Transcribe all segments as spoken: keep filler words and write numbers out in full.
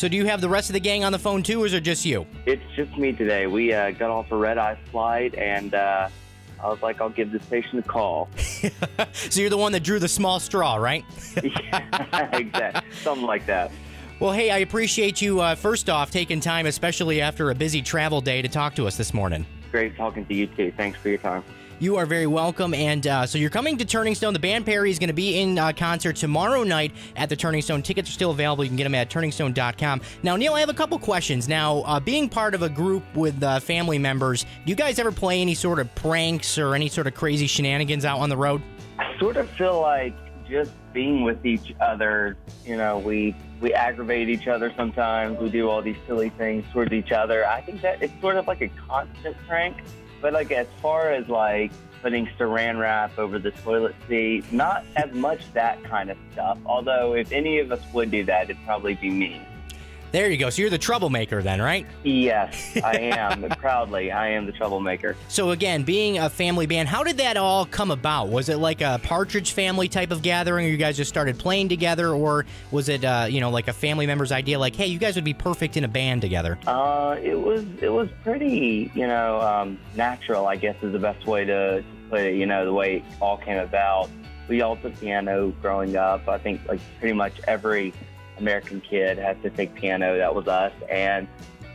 So do you have the rest of the gang on the phone too, or is it just you? It's just me today. We uh, got off a red-eye flight, and uh, I was like, I'll give this patient a call. So you're the one that drew the small straw, right? Yeah, exactly. Something like that. Well, hey, I appreciate you, uh, first off, taking time, especially after a busy travel day, to talk to us this morning. Great talking to you, too. Thanks for your time. You are very welcome. And uh, so you're coming to Turning Stone. The Band Perry is going to be in uh, concert tomorrow night at the Turning Stone. Tickets are still available. You can get them at turning stone dot com. Now, Neil, I have a couple questions. Now, uh, being part of a group with uh, family members, do you guys ever play any sort of pranks or any sort of crazy shenanigans out on the road? I sort of feel like just being with each other, you know, we... we aggravate each other sometimes. We do all these silly things towards each other. I think that it's sort of like a constant prank. But like as far as like putting saran wrap over the toilet seat, not as much that kind of stuff. Although if any of us would do that, it'd probably be me. There you go. So you're the troublemaker then, right? Yes, I am. Proudly, I am the troublemaker. So again, being a family band, how did that all come about? Was it like a Partridge Family type of gathering, or you guys just started playing together, or was it, uh, you know, like a family member's idea, like, hey, you guys would be perfect in a band together? Uh, it was it was pretty, you know, um, natural, I guess, is the best way to put it, you know, the way it all came about. We all took piano growing up. I think, like, pretty much every American kid has to take piano. That was us. And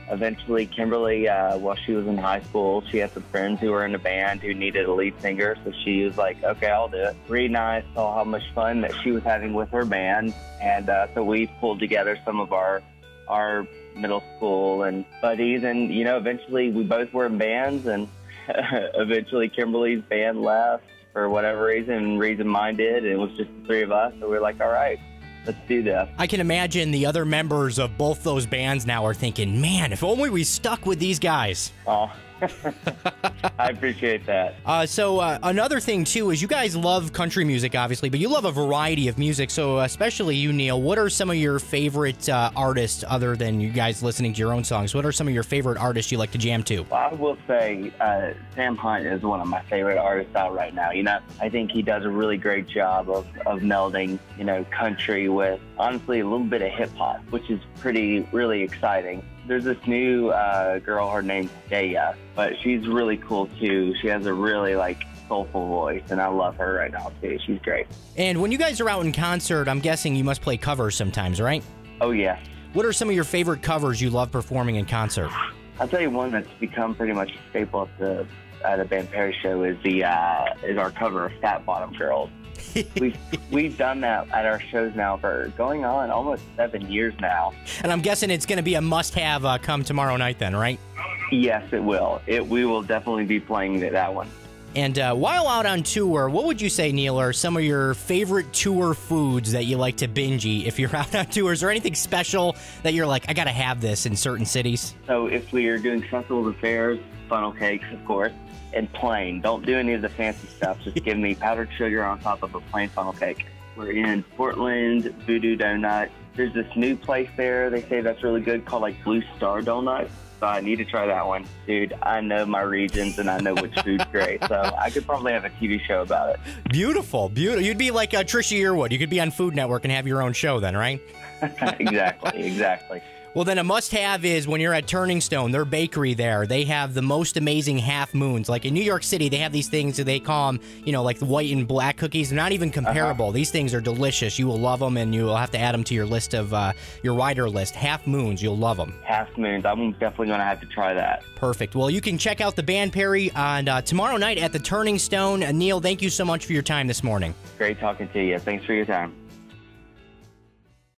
eventually Kimberly, uh, while she was in high school, she had some friends who were in a band who needed a lead singer, so she was like, okay, I'll do it. Reed and I saw how much fun that she was having with her band, and uh, so we pulled together some of our our middle school and buddies, and you know, eventually we both were in bands, and eventually Kimberly's band left for whatever reason, Reed's and mine did, and it was just the three of us, so we were like, all right, let's do that. I can imagine the other members of both those bands now are thinking, man, if only we stuck with these guys. Oh, I appreciate that. Uh, so uh, another thing, too, is you guys love country music, obviously, but you love a variety of music. So especially you, Neil, what are some of your favorite uh, artists other than you guys listening to your own songs? What are some of your favorite artists you like to jam to? Well, I will say uh, Sam Hunt is one of my favorite artists out right now. You know, I think he does a really great job of, of melding, you know, country with, honestly, a little bit of hip-hop, which is pretty, really exciting. There's this new uh, girl, her name's Deya, but she's really cool too. She has a really like soulful voice, and I love her right now too. She's great. And when you guys are out in concert, I'm guessing you must play covers sometimes, right? Oh yeah. What are some of your favorite covers you love performing in concert? I'll tell you one that's become pretty much a staple at the at the Band Perry show is the uh, is our cover of Fat Bottom Girls. we've, we've done that at our shows now for going on almost seven years now. And I'm guessing it's going to be a must-have uh, come tomorrow night then, right? Yes, it will. It, we will definitely be playing that one. And uh, while out on tour, what would you say, Neil, are some of your favorite tour foods that you like to binge eat if you're out on tours, or anything special that you're like, I got to have this in certain cities? So if we are doing festivals and fairs, funnel cakes, of course, and plain. Don't do any of the fancy stuff. Just give me powdered sugar on top of a plain funnel cake. We're in Portland, Voodoo Donut. There's this new place there they say that's really good called like Blue Star Donut. So I need to try that one. Dude, I know my regions and I know which food's great. So I could probably have a T V show about it. Beautiful. Beautiful. You'd be like uh, Trisha Yearwood. You could be on Food Network and have your own show then, right? Exactly. Exactly. Well, then a must-have is when you're at Turning Stone, their bakery there, they have the most amazing half moons. Like in New York City, they have these things that they call them, you know, like the white and black cookies. They're not even comparable. Uh-huh. These things are delicious. You will love them, and you will have to add them to your list of, uh, your rider list. Half moons, you'll love them. Half moons. I'm definitely going to have to try that. Perfect. Well, you can check out the Band Perry on uh, tomorrow night at the Turning Stone. Uh, Neil, thank you so much for your time this morning. Great talking to you. Thanks for your time.